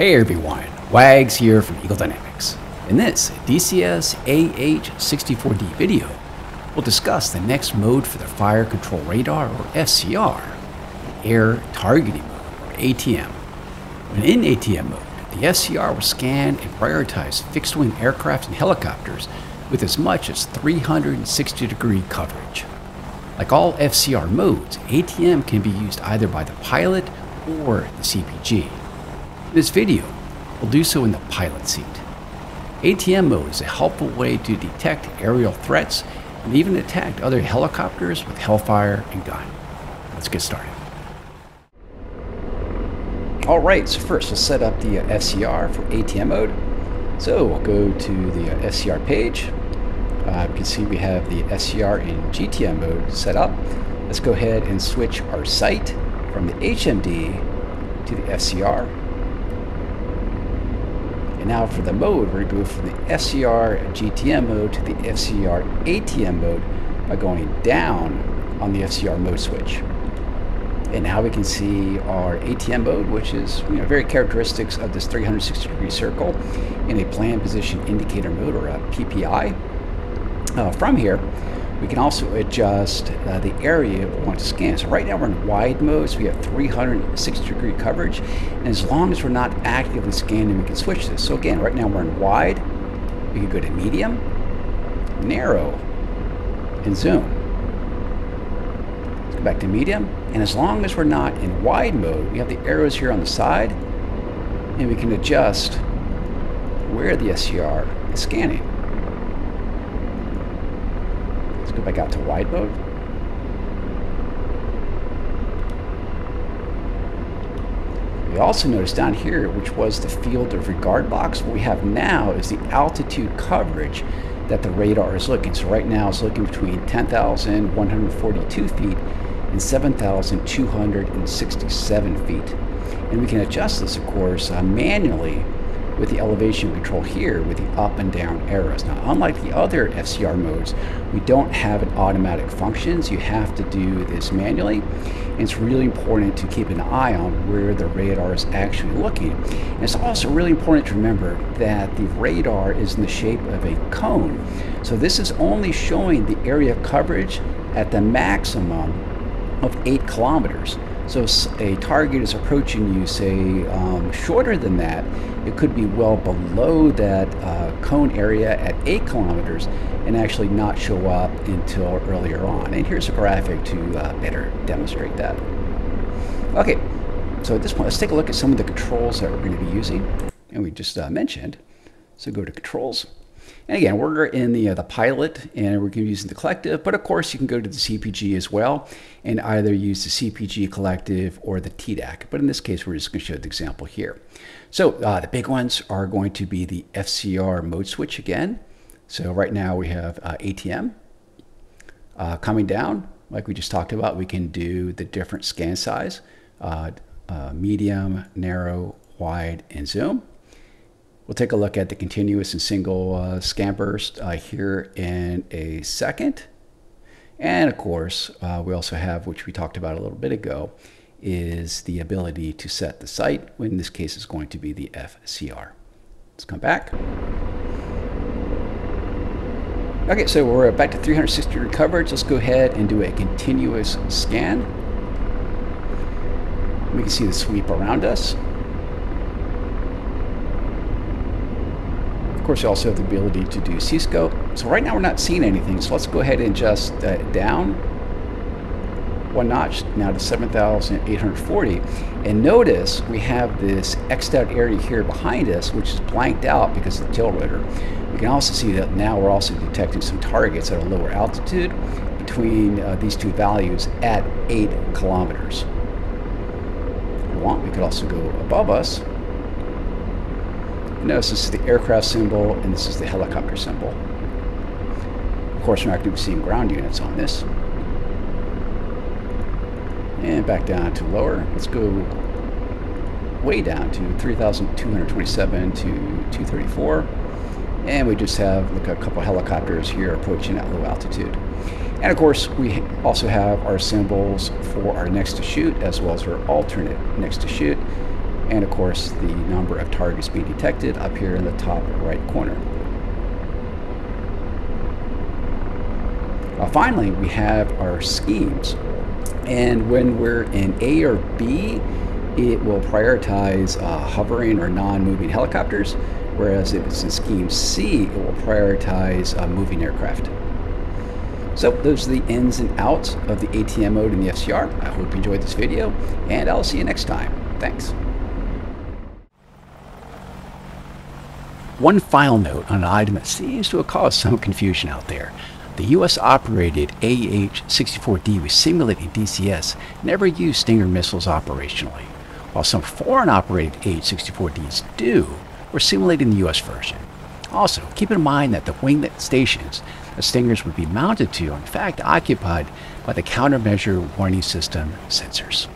Hey everyone, Wags here from Eagle Dynamics. In this DCS AH-64D video, we'll discuss the next mode for the Fire Control Radar, or FCR, Air Targeting Mode, or ATM. When in ATM mode, the FCR will scan and prioritize fixed-wing aircraft and helicopters with as much as 360-degree coverage. Like all FCR modes, ATM can be used either by the pilot or the CPG. In this video, we'll do so in the pilot seat. ATM mode is a helpful way to detect aerial threats and even attack other helicopters with Hellfire and gun. Let's get started. Alright, so first we'll set up the FCR for ATM mode. So we'll go to the FCR page. You can see we have the FCR in GTM mode set up. Let's go ahead and switch our sight from the HMD to the FCR. And now for the mode, we're going to go from the FCR GTM mode to the FCR ATM mode by going down on the FCR mode switch. And now we can see our ATM mode, which is very characteristics of this 360-degree circle in a plan position indicator mode, or a PPI. From here, we can also adjust the area we want to scan. So right now we're in wide mode, so we have 360-degree coverage. And as long as we're not actively scanning, we can switch this. So again, right now we're in wide. We can go to medium, narrow, and zoom. Let's go back to medium. And as long as we're not in wide mode, we have the arrows here on the side, and we can adjust where the SCR is scanning. Let's go back out to wide mode. We also noticed down here, which was the field of regard box, what we have now is the altitude coverage that the radar is looking. So right now it's looking between 10,142 feet and 7,267 feet. And we can adjust this, of course, manually with the elevation control here with the up and down arrows. Now, unlike the other FCR modes, we don't have an automatic function, so you have to do this manually. And it's really important to keep an eye on where the radar is actually looking. And it's also really important to remember that the radar is in the shape of a cone. So this is only showing the area coverage at the maximum of 8 kilometers. So if a target is approaching you, say, shorter than that, it could be well below that cone area at 8 kilometers and actually not show up until earlier on. And here's a graphic to better demonstrate that. Okay, so at this point, let's take a look at some of the controls that we're going to be using. And we just mentioned, so go to controls. And again, we're in the pilot, and we're going to be using the collective, but of course you can go to the CPG as well and either use the CPG collective or the TDAC. But in this case, we're just going to show the example here. So the big ones are going to be the FCR mode switch again. So right now we have ATM. Coming down, like we just talked about, we can do the different scan size, medium, narrow, wide, and zoom. We'll take a look at the continuous and single scan burst here in a second. And of course, we also have, which we talked about a little bit ago, is the ability to set the sight, when in this case is going to be the FCR. Let's come back. Okay, so we're back to 360-degree coverage. Let's go ahead and do a continuous scan. We can see the sweep around us. Of course, you also have the ability to do C-scope. So right now we're not seeing anything, so let's go ahead and adjust that down one notch, now to 7,840. And notice we have this X'd out area here behind us, which is blanked out because of the tail rotor. We can also see that now we're also detecting some targets at a lower altitude between these two values at 8 kilometers. If we want, we could also go above us. Notice this is the aircraft symbol, and this is the helicopter symbol. Of course, we're not going to be seeing ground units on this. And back down to lower. Let's go way down to 3,227 to 234. And we just have, look, a couple helicopters here approaching at low altitude. And of course, we also have our symbols for our next to shoot, as well as our alternate next to shoot. and of course the number of targets being detected up here in the top right corner. Finally, we have our schemes, and when we're in A or B, it will prioritize hovering or non-moving helicopters, whereas if it's in Scheme C, it will prioritize moving aircraft. So those are the ins and outs of the ATM mode in the FCR. I hope you enjoyed this video, and I'll see you next time. Thanks. One final note on an item that seems to have caused some confusion out there. The U.S.-operated AH-64D was simulating DCS and never used Stinger missiles operationally, while some foreign-operated AH-64Ds do were simulating the U.S. version. Also, keep in mind that the winglet stations the Stingers would be mounted to are in fact occupied by the countermeasure warning system sensors.